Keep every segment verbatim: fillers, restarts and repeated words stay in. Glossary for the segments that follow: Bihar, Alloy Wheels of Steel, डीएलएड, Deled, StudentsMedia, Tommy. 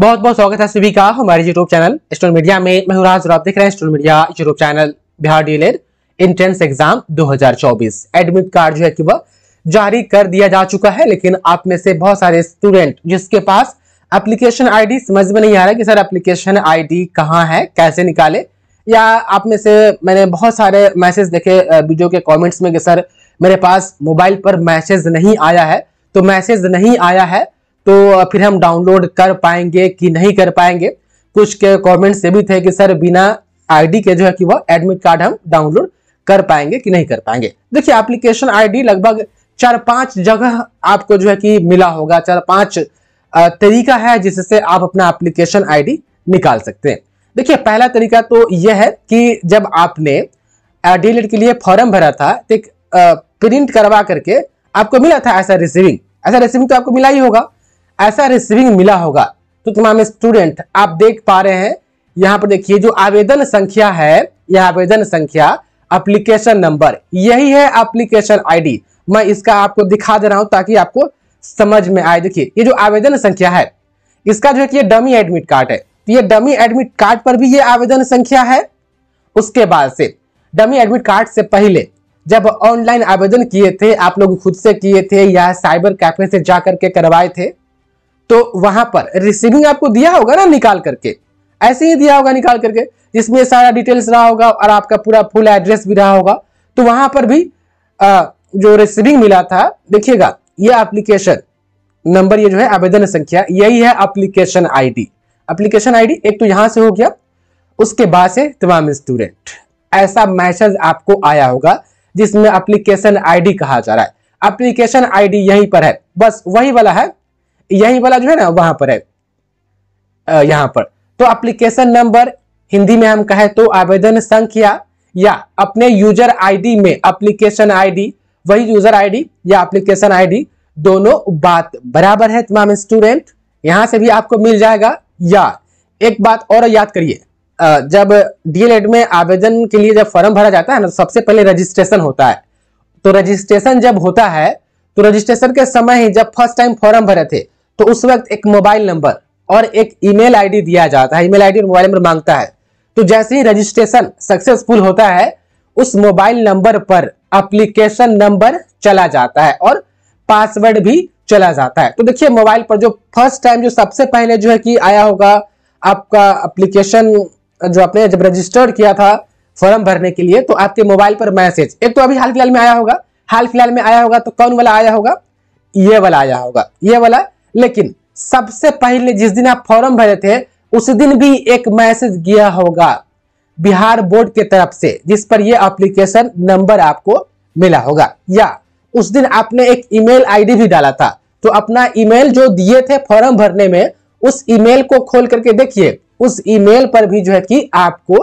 बहुत बहुत स्वागत है सभी का हमारे यूट्यूब चैनल स्टूडेंट मीडिया में। मैं राज और आप देख रहे हैं student media YouTube channel. Bihar DElEd entrance exam दो हज़ार चौबीस एडमिट कार्ड जो है कि वह जारी कर दिया जा चुका है, लेकिन आप में से बहुत सारे स्टूडेंट जिसके पास एप्लीकेशन आईडी समझ में नहीं आ रहा कि सर एप्लीकेशन आईडी कहाँ है, कैसे निकाले, या आप में से मैंने बहुत सारे मैसेज देखे वीडियो के कॉमेंट्स में कि सर मेरे पास मोबाइल पर मैसेज नहीं आया है। तो मैसेज नहीं आया है तो फिर हम डाउनलोड कर पाएंगे कि नहीं कर पाएंगे। कुछ के कमेंट्स से भी थे कि सर बिना आईडी के जो है कि वह एडमिट कार्ड हम डाउनलोड कर पाएंगे कि नहीं कर पाएंगे। देखिए एप्लीकेशन आईडी लगभग चार पांच जगह आपको जो है कि मिला होगा, चार पांच तरीका है जिससे आप अपना एप्लीकेशन आईडी निकाल सकते हैं। देखिए पहला तरीका तो यह है कि जब आपने डीलेड के लिए फॉर्म भरा था तो प्रिंट करवा करके आपको मिला था ऐसा रिसीविंग, ऐसा रिसीविंग तो आपको मिला ही होगा, ऐसा रिसीविंग मिला होगा। तो तमाम स्टूडेंट आप देख पा रहे हैं यहाँ पर, देखिए जो आवेदन संख्या है, यह आवेदन संख्या एप्लीकेशन नंबर यही है एप्लीकेशन आईडी। मैं इसका आपको दिखा दे रहा हूँ ताकि आपको समझ में आए। देखिए ये जो आवेदन संख्या है इसका जो है कि ये डमी एडमिट कार्ड है, तो ये डमी एडमिट कार्ड पर भी ये आवेदन संख्या है। उसके बाद से डमी एडमिट कार्ड से पहले जब ऑनलाइन आवेदन किए थे आप लोग, खुद से किए थे या साइबर कैफे से जा करके करवाए थे, तो वहां पर रिसीविंग आपको दिया होगा ना निकाल करके, ऐसे ही दिया होगा निकाल करके, जिसमें सारा डिटेल्स रहा होगा और आपका पूरा फुल एड्रेस भी रहा होगा। तो वहां पर भी आ, जो रिसीविंग मिला था, देखिएगा ये एप्लीकेशन नंबर, ये जो है आवेदन संख्या, यही है एप्लीकेशन आईडी। एप्लीकेशन आईडी एक तो यहां से हो गया। उसके बाद से तमाम स्टूडेंट ऐसा मैसेज आपको आया होगा जिसमें एप्लीकेशन आईडी कहा जा रहा है। एप्लीकेशन आईडी यहीं पर है, बस वही वाला है, यही वाला जो है ना वहां पर है, आ, यहां पर। तो एप्लीकेशन नंबर हिंदी में हम कहें तो आवेदन संख्या, या अपने यूजर आईडी में एप्लीकेशन आईडी, वही यूजर आईडी या एप्लीकेशन आईडी दोनों बात बराबर है तमाम स्टूडेंट। यहां से भी आपको मिल जाएगा। या एक बात और याद करिए, जब डीएलएड में आवेदन के लिए जब फॉर्म भरा जाता है ना, सबसे पहले रजिस्ट्रेशन होता है। तो रजिस्ट्रेशन जब होता है तो रजिस्ट्रेशन के समय ही जब फर्स्ट टाइम फॉर्म भरे थे तो उस वक्त एक मोबाइल नंबर और एक ईमेल आईडी दिया जाता है, ईमेल आईडी और मोबाइल नंबर मांगता है। तो जैसे ही रजिस्ट्रेशन सक्सेसफुल होता है उस मोबाइल नंबर पर एप्लीकेशन नंबर चला जाता है और पासवर्ड भी चला जाता है। तो देखिए मोबाइल पर जो फर्स्ट टाइम जो सबसे पहले जो है कि आया होगा आपका एप्लीकेशन, जो आपने जब रजिस्टर्ड किया था फॉर्म भरने के लिए, तो आपके मोबाइल पर मैसेज एक तो अभी हाल फिलहाल में आया होगा, हाल फिलहाल में आया होगा तो कौन वाला आया होगा, ये वाला आया होगा, ये वाला। लेकिन सबसे पहले जिस दिन आप फॉर्म भरे थे उस दिन भी एक मैसेज गया होगा बिहार बोर्ड के तरफ से, जिस पर यह एप्लीकेशन नंबर आपको मिला होगा, या उस दिन आपने एक ईमेल आईडी भी डाला था। तो अपना ईमेल जो दिए थे फॉर्म भरने में, उस ईमेल को खोल करके देखिए, उस ईमेल पर भी जो है कि आपको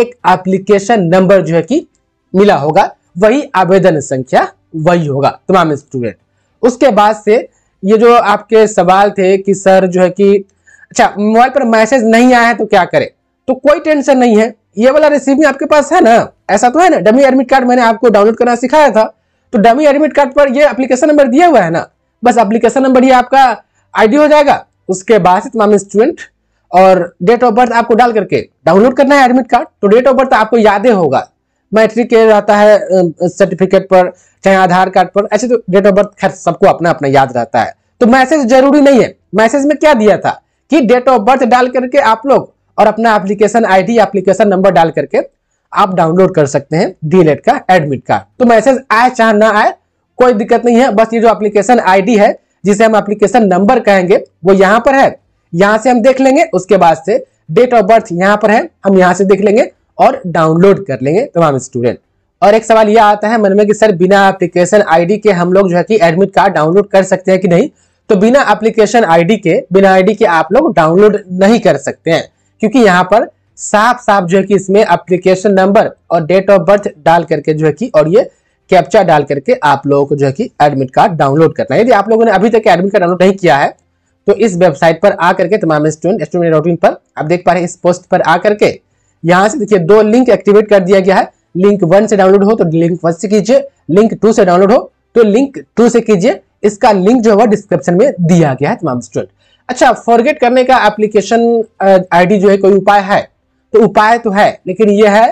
एक एप्लीकेशन नंबर जो है कि मिला होगा, वही आवेदन संख्या वही होगा तमाम स्टूडेंट। उसके बाद से ये जो आपके सवाल थे कि सर जो है कि अच्छा मोबाइल पर मैसेज नहीं आया है तो क्या करें, तो कोई टेंशन नहीं है, ये वाला रिसीविंग आपके पास है ना, ऐसा तो है ना। डमी एडमिट कार्ड मैंने आपको डाउनलोड करना सिखाया था, तो डमी एडमिट कार्ड पर ये एप्लीकेशन नंबर दिया हुआ है ना, बस एप्लीकेशन नंबर ये आपका आईडी हो जाएगा। उसके बाद से तमाम स्टूडेंट और डेट ऑफ बर्थ आपको डाल करके डाउनलोड करना है एडमिट कार्ड। तो डेट ऑफ बर्थ आपको याद होगा, मैट्रिक के रहता है सर्टिफिकेट पर, चाहे आधार कार्ड पर, ऐसे तो डेट ऑफ बर्थ खैर सबको अपना अपना याद रहता है। तो मैसेज जरूरी नहीं है। मैसेज में क्या दिया था कि डेट ऑफ बर्थ डाल करके आप लोग और अपना एप्लीकेशन आईडी एप्लीकेशन नंबर डाल करके आप डाउनलोड कर सकते हैं डीएलएड का एडमिट कार्ड। तो मैसेज आए चाहे ना आए कोई दिक्कत नहीं है, बस ये जो एप्लीकेशन आईडी है जिसे हम एप्लीकेशन नंबर कहेंगे वो यहाँ पर है, यहाँ से हम देख लेंगे। उसके बाद से डेट ऑफ बर्थ यहाँ पर है, हम यहाँ से देख लेंगे और डाउनलोड कर लेंगे तमाम स्टूडेंट। और एक सवाल यह आता है मन में कि सर बिना एप्लीकेशन आईडी के हम लोग जो है कि एडमिट कार्ड डाउनलोड कर सकते हैं कि नहीं। तो बिना एप्लीकेशन आईडी के, बिना आईडी के आप लोग डाउनलोड नहीं कर सकते हैं, क्योंकि यहाँ पर साफ साफ जो है कि इसमें एप्लीकेशन नंबर और डेट ऑफ बर्थ डाल करके जो है कि और ये कैप्चा डाल करके आप लोगों को जो है कि एडमिट कार्ड डाउनलोड करना है। यदि आप लोगों ने अभी तक एडमिट कार्ड डाउनलोड नहीं किया है तो इस वेबसाइट पर आकर के तमाम स्टूडेंट स्टूडेंट डॉट इन पर आप देख पा रहे हैं, इस पोस्ट पर आकर के यहाँ से देखिए दो लिंक एक्टिवेट कर दिया गया है। लिंक वन से डाउनलोड हो तो लिंक वन से कीजिए, लिंक टू से डाउनलोड हो तो लिंक टू से कीजिए। इसका लिंक जो है डिस्क्रिप्शन में दिया गया है तमाम स्टूडेंट। अच्छा, फॉरगेट करने का एप्लीकेशन आईडी जो है कोई उपाय है? तो उपाय तो है, लेकिन यह है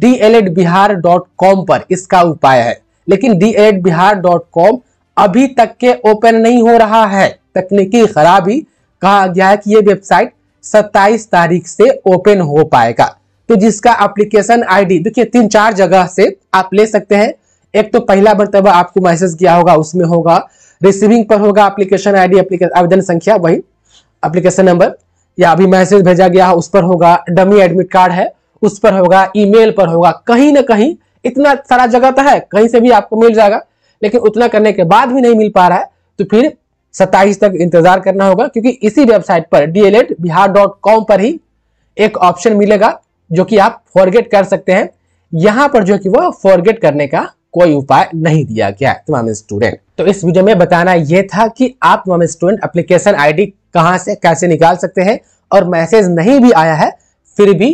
D L Ed Bihar dot com पर इसका उपाय है, लेकिन D L Ed Bihar dot com अभी तक के ओपन नहीं हो रहा है। तकनीकी खराबी, कहा गया है कि यह वेबसाइट सत्ताईस तारीख से ओपन हो पाएगा। तो जिसका एप्लीकेशन आईडी देखिए तीन चार जगह से आप ले सकते हैं। एक तो पहला मरतबा आपको मैसेज किया होगा, उसमें होगा रिसीविंग पर होगा एप्लीकेशन आईडी, आवेदन संख्या वही एप्लीकेशन नंबर, या अभी मैसेज भेजा गया उस पर होगा, डमी एडमिट कार्ड है उस पर होगा, ईमेल पर होगा। कहीं ना कहीं इतना सारा जगह तो है, कहीं से भी आपको मिल जाएगा, लेकिन उतना करने के बाद भी नहीं मिल पा रहा है तो फिर सत्ताईस तक इंतजार करना होगा, क्योंकि इसी वेबसाइट पर D L Ed Bihar dot com पर ही एक ऑप्शन मिलेगा जो कि आप फॉरगेट कर सकते हैं। यहां पर जो कि वह फॉरगेट करने का कोई उपाय नहीं दिया गया है। तमाम स्टूडेंट, तो इस वीडियो में बताना यह था कि आप तमाम स्टूडेंट एप्लीकेशन आईडी कहां से कैसे निकाल सकते हैं, और मैसेज नहीं भी आया है फिर भी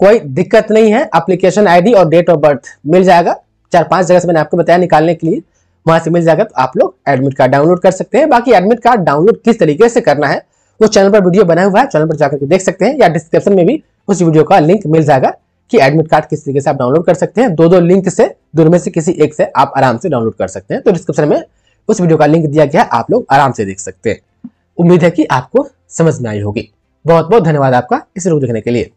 कोई दिक्कत नहीं है, एप्लीकेशन आईडी और डेट ऑफ बर्थ मिल जाएगा। चार पांच जगह से मैंने आपको बताया निकालने के लिए, वहां से मिल जाएगा तो आप लोग एडमिट कार्ड डाउनलोड कर सकते हैं। बाकी एडमिट कार्ड डाउनलोड किस तरीके से करना है वो चैनल पर वीडियो बना हुआ है, चैनल पर जाकर देख सकते हैं, या डिस्क्रिप्शन में भी उस वीडियो का लिंक मिल जाएगा कि एडमिट कार्ड किस तरीके से आप डाउनलोड कर सकते हैं। दो दो लिंक से, दोनों में से किसी एक से आप आराम से डाउनलोड कर सकते हैं। तो डिस्क्रिप्शन में उस वीडियो का लिंक दिया गया है, आप लोग आराम से देख सकते हैं। उम्मीद है कि आपको समझ में आई होगी। बहुत बहुत धन्यवाद आपका इस वीडियो देखने के लिए।